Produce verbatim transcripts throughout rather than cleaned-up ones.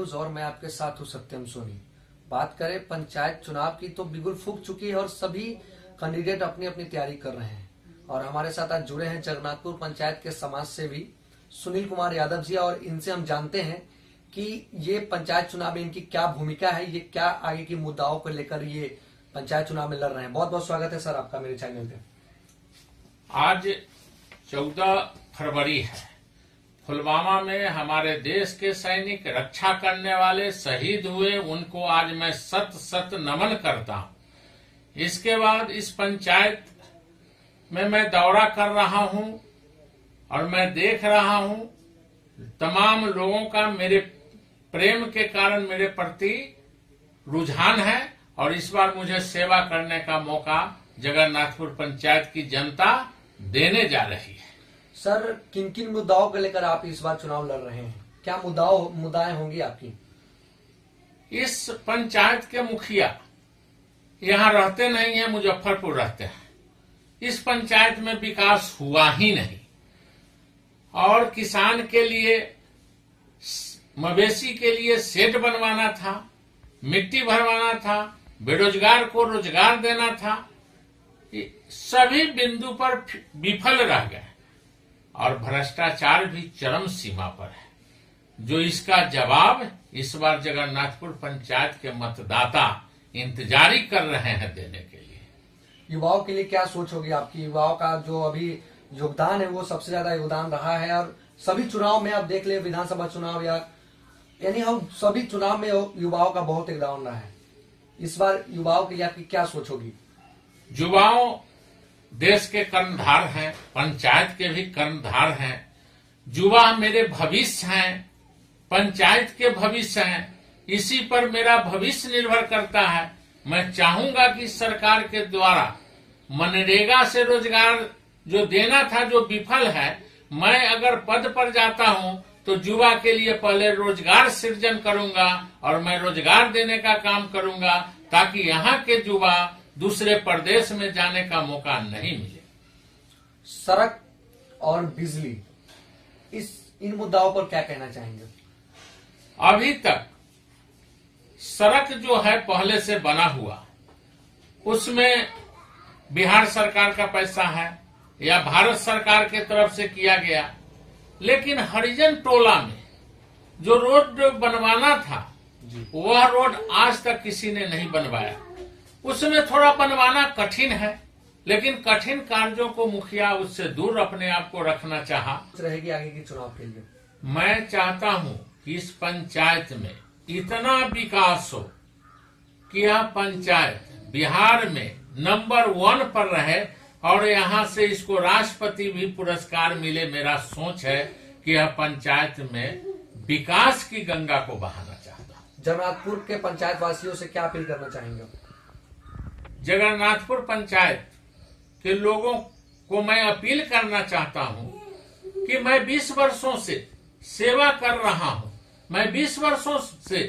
News और मैं आपके साथ हूँ सत्यम सोनी। बात करें पंचायत चुनाव की तो बिगुल फूंक चुकी है और सभी कैंडिडेट अपनी अपनी तैयारी कर रहे हैं। और हमारे साथ आज जुड़े हैं जगन्नाथपुर पंचायत के समाज सेवी सुनील कुमार यादव जी, और इनसे हम जानते हैं कि ये पंचायत चुनाव में इनकी क्या भूमिका है, ये क्या आगे की मुद्दाओं को लेकर ये पंचायत चुनाव में लड़ रहे हैं। बहुत बहुत स्वागत है सर आपका मेरे चैनल पे। आज चौदह फरवरी है। पुलवामा में हमारे देश के सैनिक रक्षा करने वाले शहीद हुए, उनको आज मैं सत सत नमन करता हूँ। इसके बाद इस पंचायत में मैं दौरा कर रहा हूँ और मैं देख रहा हूँ तमाम लोगों का मेरे प्रेम के कारण मेरे प्रति रुझान है, और इस बार मुझे सेवा करने का मौका जगन्नाथपुर पंचायत की जनता देने जा रही है। सर किन किन मुद्दाओं को लेकर आप इस बार चुनाव लड़ रहे हैं, क्या मुद्दाओं मुद्दाएं होंगी आपकी? इस पंचायत के मुखिया यहाँ रहते नहीं है, मुजफ्फरपुर रहते हैं। इस पंचायत में विकास हुआ ही नहीं, और किसान के लिए मवेशी के लिए शेड बनवाना था, मिट्टी भरवाना था, बेरोजगार को रोजगार देना था, सभी बिंदु पर विफल रह गए। और भ्रष्टाचार भी चरम सीमा पर है, जो इसका जवाब इस बार जगन्नाथपुर पंचायत के मतदाता इंतजारी कर रहे हैं देने के लिए। युवाओं के लिए क्या सोच होगी आपकी? युवाओं का जो अभी योगदान है वो सबसे ज्यादा योगदान रहा है, और सभी चुनाव में आप देख ले, विधानसभा चुनाव या यानी हम सभी चुनाव में युवाओं का बहुत योगदान रहा है। इस बार युवाओं के लिए आपकी क्या सोच होगी? युवाओं देश के कर्णधार हैं, पंचायत के भी कर्णधार हैं। युवा मेरे भविष्य हैं, पंचायत के भविष्य हैं, इसी पर मेरा भविष्य निर्भर करता है। मैं चाहूंगा कि सरकार के द्वारा मनरेगा से रोजगार जो देना था जो विफल है, मैं अगर पद पर जाता हूं तो युवा के लिए पहले रोजगार सृजन करूंगा और मैं रोजगार देने का काम करूंगा, ताकि यहाँ के युवा दूसरे प्रदेश में जाने का मौका नहीं मिले। सड़क और बिजली, इस इन मुद्दाओं पर क्या कहना चाहेंगे? अभी तक सड़क जो है पहले से बना हुआ, उसमें बिहार सरकार का पैसा है या भारत सरकार के तरफ से किया गया, लेकिन हरिजन टोला में जो रोड बनवाना था वह रोड आज तक किसी ने नहीं बनवाया। उसमें थोड़ा बनवाना कठिन है, लेकिन कठिन कार्यों को मुखिया उससे दूर अपने आप को रखना चाहा। रहेगी आगे की चुनाव के लिए मैं चाहता हूं कि इस पंचायत में इतना विकास हो कि यह पंचायत बिहार में नंबर वन पर रहे और यहाँ से इसको राष्ट्रपति भी पुरस्कार मिले। मेरा सोच है कि यह पंचायत में विकास की गंगा को बहाना चाहता हूँ। जगन्नाथपुर के पंचायत वासियों से क्या अपील करना चाहेंगे? जगन्नाथपुर पंचायत के लोगों को मैं अपील करना चाहता हूँ कि मैं बीस वर्षों से सेवा कर रहा हूँ, मैं बीस वर्षों से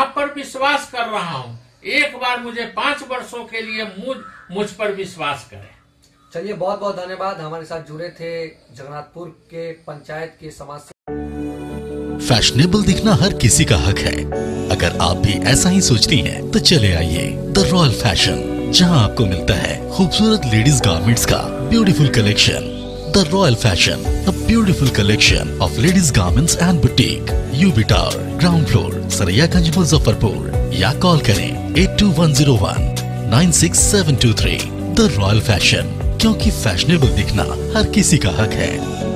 आप पर विश्वास कर रहा हूँ। एक बार मुझे पांच वर्षों के लिए मुझ मुझ पर विश्वास करें। चलिए, बहुत बहुत धन्यवाद। हमारे साथ जुड़े थे जगन्नाथपुर के पंचायत के समाज से। फैशनेबल दिखना हर किसी का हक है। अगर आप भी ऐसा ही सोचती हैं, तो चले आइए द रॉयल फैशन, जहां आपको मिलता है खूबसूरत लेडीज गारमेंट्स का beautiful collection. The royal fashion, a beautiful collection of ladies garments and boutique, UB tower, ground floor, Saraiyaganj, Muzaffarpur, या कॉल करें eight two one zero one nine six seven two three. The royal fashion, क्योंकि fashionable दिखना हर किसी का हक है।